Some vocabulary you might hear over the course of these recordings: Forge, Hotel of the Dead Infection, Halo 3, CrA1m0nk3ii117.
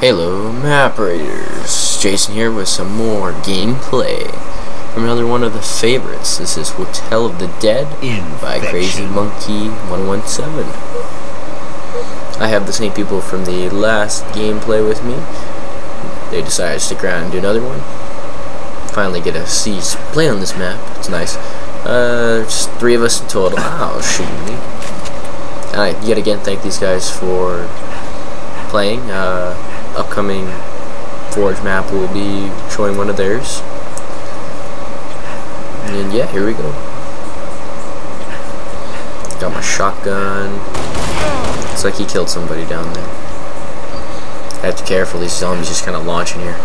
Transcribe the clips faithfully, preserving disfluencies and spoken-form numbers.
Halo map raiders, Jason here with some more gameplay from another one of the favorites. This is Hotel of the Dead Infection by Crazy Monkey one one seven. I have the same people from the last gameplay with me. They decided to stick around and do another one. Finally get a cease play on this map. It's nice. Uh, just three of us in total. Ow, shooting me. I yet again thank these guys for playing. Uh, upcoming Forge map will be showing one of theirs. And yeah, here we go. Got my shotgun. It's like he killed somebody down there. I have to be careful, these zombies just kind of launching here.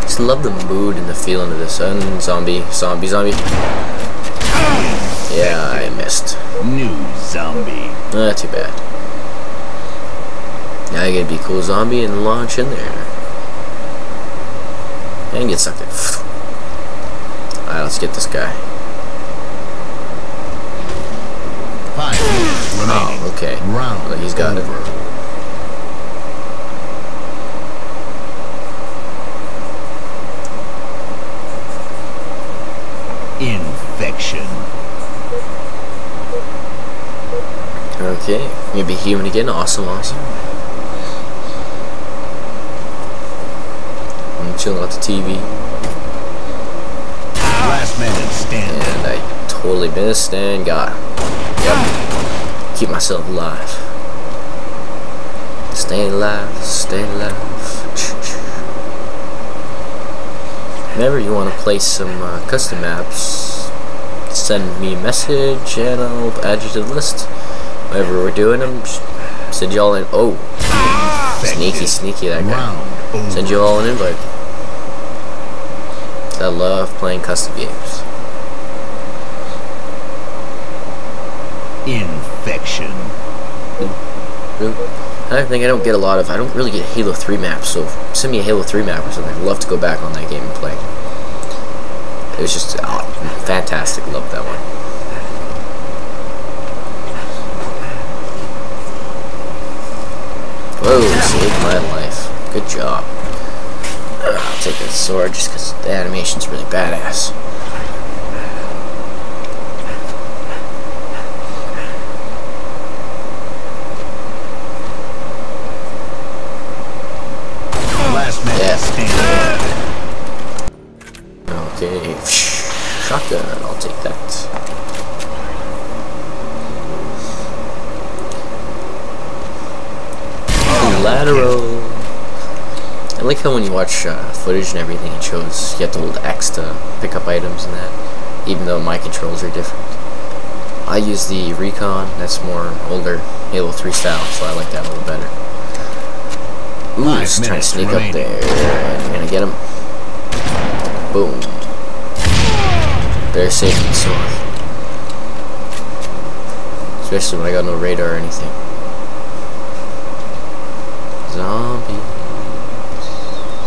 Just love the mood and the feeling of this. Um, zombie, zombie, zombie. Yeah, I missed. New zombie. Not too bad. Now you gotta be cool zombie and launch in there. And get sucked in. Alright, let's get this guy. Five minutes remaining. Oh, okay. Round well, he's got over. It. Infection. Okay, maybe human again. Awesome, awesome. I'm chilling out the T V. Last man stand. And I totally missed and got him. Yep. Keep myself alive. Stay alive. Stay alive. Whenever you want to play some uh, custom maps, send me a message and I'll add you to the list. Whatever we're doing, I'm send you all in. Oh, sneaky, sneaky that guy. Send you all an invite. I love playing custom games. Infection. I think I don't get a lot of. I don't really get Halo three maps, so send me a Halo three map or something. I'd love to go back on that game and play. It was just oh, fantastic. Loved that one. Whoa! Saved my life. Good job. I'll take that sword just because the animation's really badass. Okay, shotgun, I'll take that. Lateral. I like how when you watch uh, footage and everything it shows you have to hold X to pick up items and that, even though my controls are different. I use the Recon, that's more older Halo three style, so I like that a little better. Ooh, just trying to sneak remaining. Up there. I'm gonna get him. Boom. They're safe and sore. Especially when I got no radar or anything. Zombies.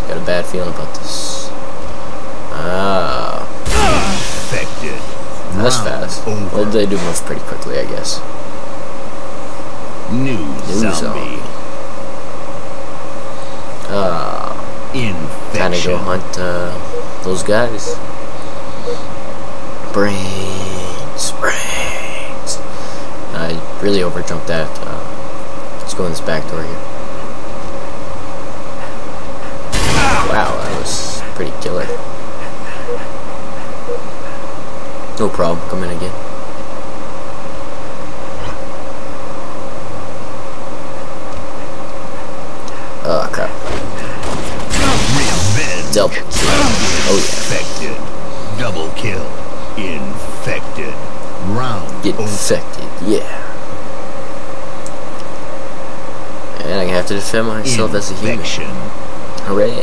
Got a bad feeling about this. Ah. Infected. That's fast. Over. Well, they do move pretty quickly, I guess. New, New zombie. zombie. Ah. Infection. Kinda go hunt, uh... those guys. Brains, brains. I really overjumped that. Uh, let's go in this back door here. Wow, that was pretty killer. No problem, come in again. Oh, crap. Double kill. Oh, yeah. Infected. Double kill. Infected. Round. Get infected. Yeah. And I have to defend myself as a human. Hooray.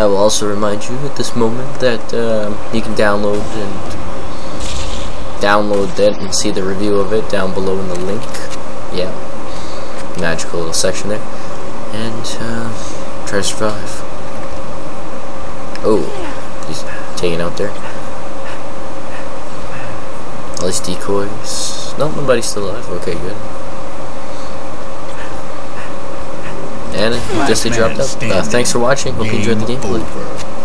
I will also remind you at this moment that uh, you can download and download that and see the review of it down below in the link. Yeah. Magical little section there. And uh, try to survive. Oh, he's taking out there. All these decoys. Nope, nobody's still alive. Okay, good. And just to drop that, uh, thanks for watching. Hope you enjoyed the gameplay.